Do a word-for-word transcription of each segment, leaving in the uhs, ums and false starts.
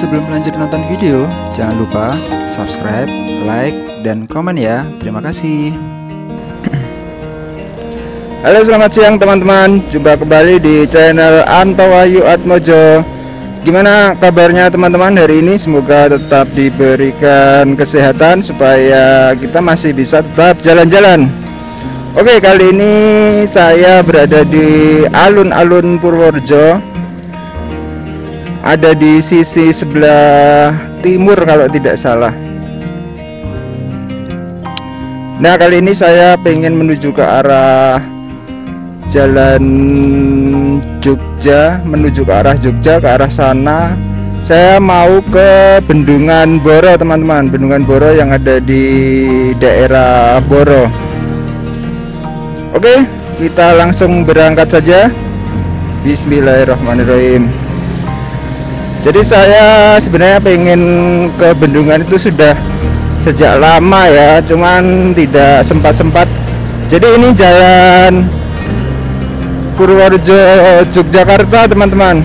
sebelum lanjut nonton video, jangan lupa subscribe, like, dan komen ya. Terima kasih. Halo, selamat siang teman-teman. Jumpa kembali di channel Anto Wahyu Atmodjo. Gimana kabarnya teman-teman hari ini? Semoga tetap diberikan kesehatan supaya kita masih bisa tetap jalan-jalan. Oke, kali ini saya berada di Alun-Alun Purworejo. Ada di sisi sebelah timur kalau tidak salah. Nah, kali ini saya pengen menuju ke arah Jalan Jogja, menuju ke arah Jogja, ke arah sana. Saya mau ke Bendungan Boro, teman-teman. Bendungan Boro yang ada di daerah Boro. Oke, kita langsung berangkat saja. Bismillahirrahmanirrahim. Jadi saya sebenarnya pengen ke Bendungan itu sudah sejak lama ya, cuman tidak sempat-sempat. Jadi ini jalan Purworejo Yogyakarta teman-teman.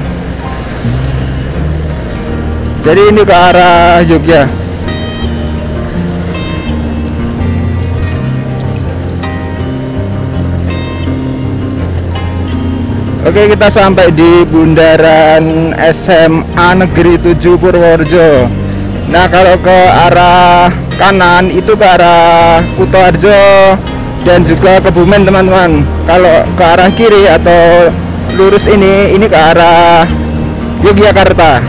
Jadi ini ke arah Jogja. Oke, kita sampai di bundaran S M A negeri tujuh Purworejo. Nah, kalau ke arah kanan itu ke arah Kutoarjo dan juga Kebumen teman-teman. Kalau ke arah kiri atau lurus ini, ini ke arah Yogyakarta.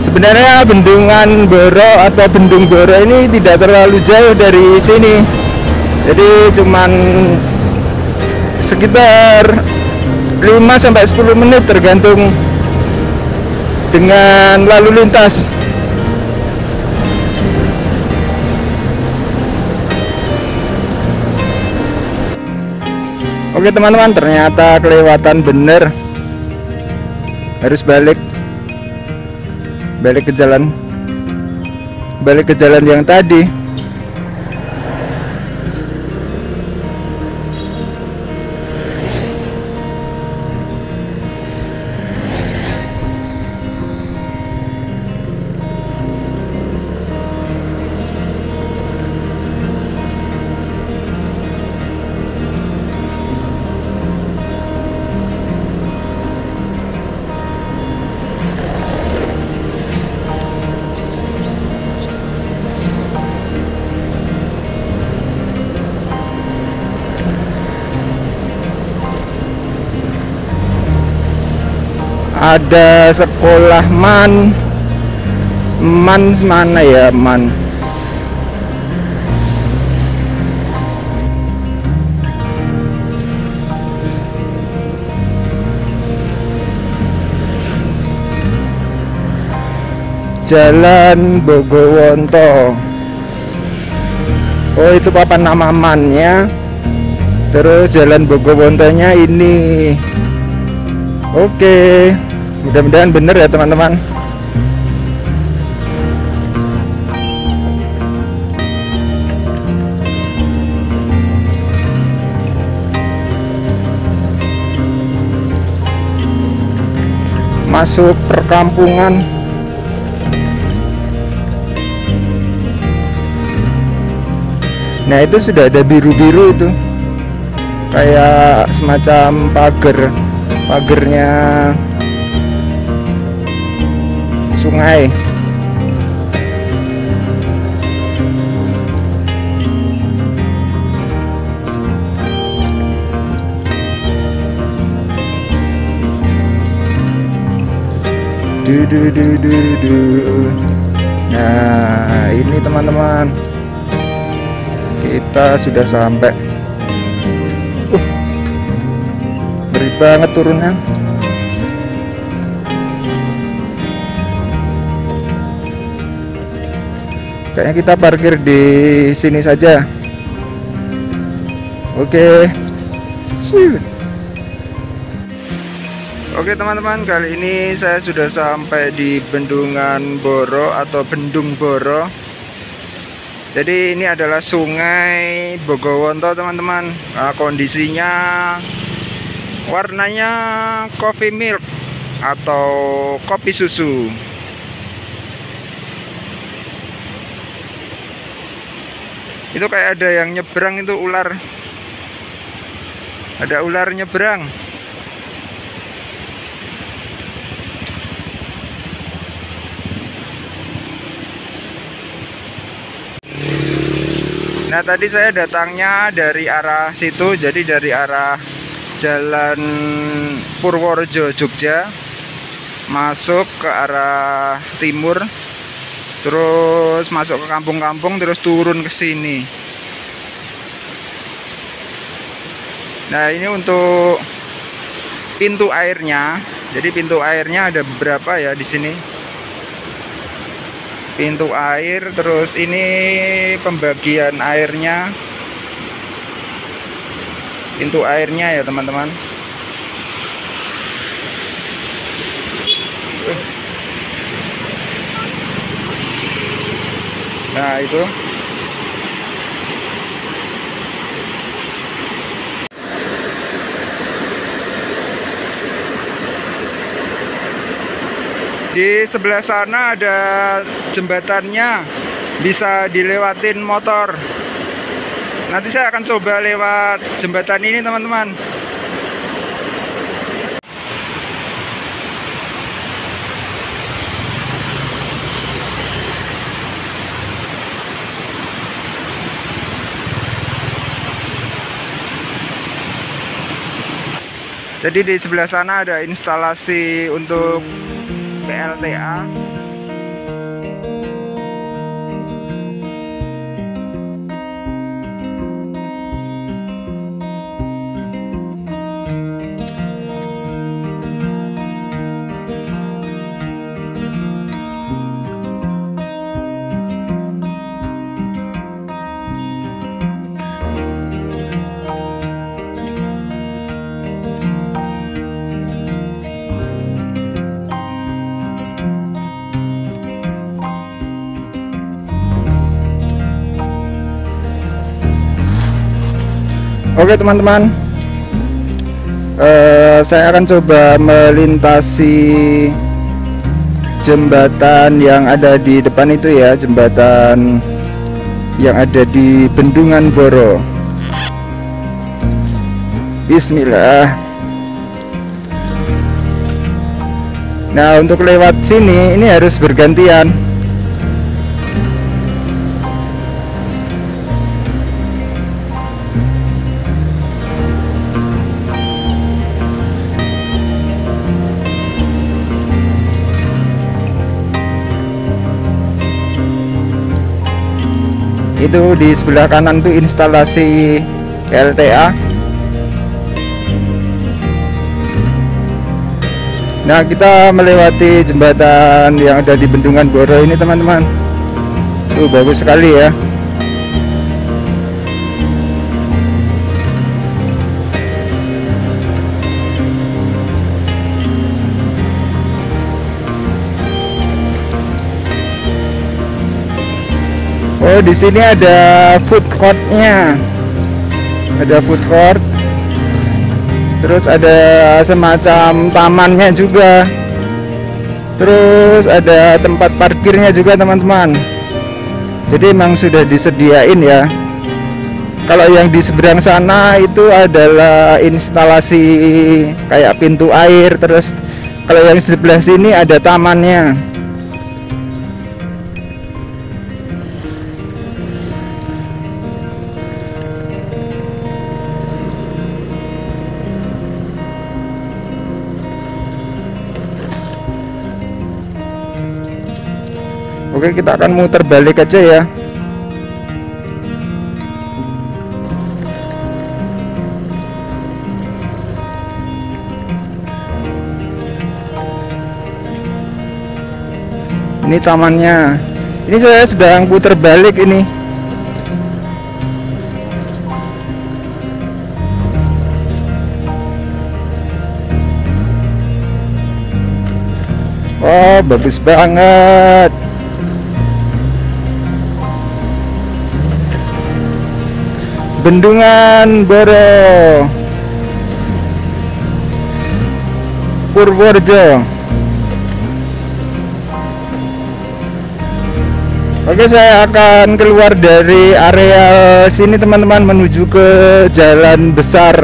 Sebenarnya Bendungan Boro atau Bendung Boro ini tidak terlalu jauh dari sini. Jadi cuman sekitar lima sampai sepuluh menit tergantung dengan lalu lintas. Oke teman-teman, ternyata kelewatan bener. Harus balik. Balik ke jalan. Balik ke jalan yang tadi. Ada sekolah man man mana ya man Jalan Bogowonto. Oh, itu papan nama mannya. Terus Jalan Bogowontonya ini. Oke, mudah-mudahan bener ya teman-teman. Masuk perkampungan. Nah, itu sudah ada biru-biru itu. Kayak semacam pagar, pagarnya sungai. Du, du, du, du, du. Nah, ini teman-teman, kita sudah sampai. Uh, beri banget turunnya. Kayaknya kita parkir di sini saja. Oke. Oke teman-teman, kali ini saya sudah sampai di Bendungan Boro atau Bendung Boro. Jadi ini adalah Sungai Bogowonto teman-teman. Nah, kondisinya warnanya coffee milk atau kopi susu. Itu kayak ada yang nyebrang, itu ular. Ada ular nyebrang. Nah, tadi saya datangnya dari arah situ, jadi dari arah Jalan Purworejo Jogja masuk ke arah timur, terus masuk ke kampung-kampung, terus turun ke sini. Nah, ini untuk pintu airnya. Jadi pintu airnya ada beberapa ya di sini. Pintu air, terus ini pembagian airnya. Pintu airnya ya, teman-teman. Nah, itu. Di sebelah sana ada jembatannya, bisa dilewatin motor. Nanti saya akan coba lewat jembatan ini, teman-teman. Jadi di sebelah sana ada instalasi untuk P L T A. Oke teman-teman, uh, saya akan coba melintasi jembatan yang ada di depan itu ya, jembatan yang ada di Bendungan Boro. Bismillah. Nah, untuk lewat sini ini harus bergantian. Itu di sebelah kanan tuh instalasi P L T A. Nah, kita melewati jembatan yang ada di Bendungan Boro ini, teman-teman. Tuh bagus sekali ya. Oh, di sini ada food court-nya. Ada food court. Terus ada semacam tamannya juga. Terus ada tempat parkirnya juga, teman-teman. Jadi emang sudah disediain ya. Kalau yang di seberang sana itu adalah instalasi kayak pintu air. Terus kalau yang sebelah sini ada tamannya. Oke, kita akan muter balik aja ya. Ini tamannya. Ini saya sedang putar balik ini. Oh, bagus banget. Bendungan Boro. Purworejo. Oke, saya akan keluar dari area sini teman-teman, menuju ke jalan besar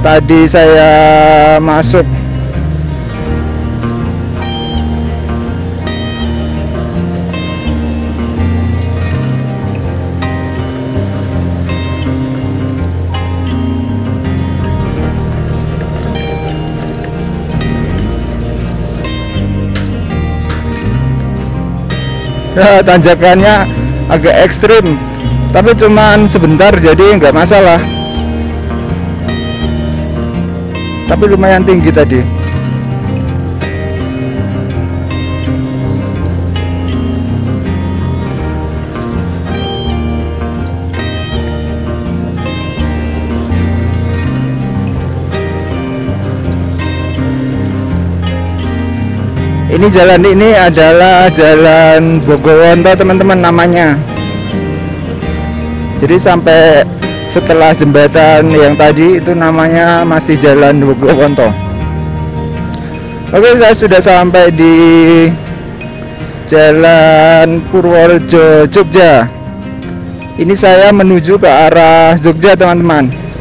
tadi saya masuk. Ya, tanjakannya agak ekstrim, tapi cuman sebentar jadi nggak masalah. Tapi lumayan tinggi tadi. Ini jalan ini adalah jalan Bogowonto teman-teman namanya. Jadi sampai setelah jembatan yang tadi itu namanya masih jalan Bogowonto. Oke, saya sudah sampai di Jalan Purworejo Jogja. Ini saya menuju ke arah Jogja teman-teman.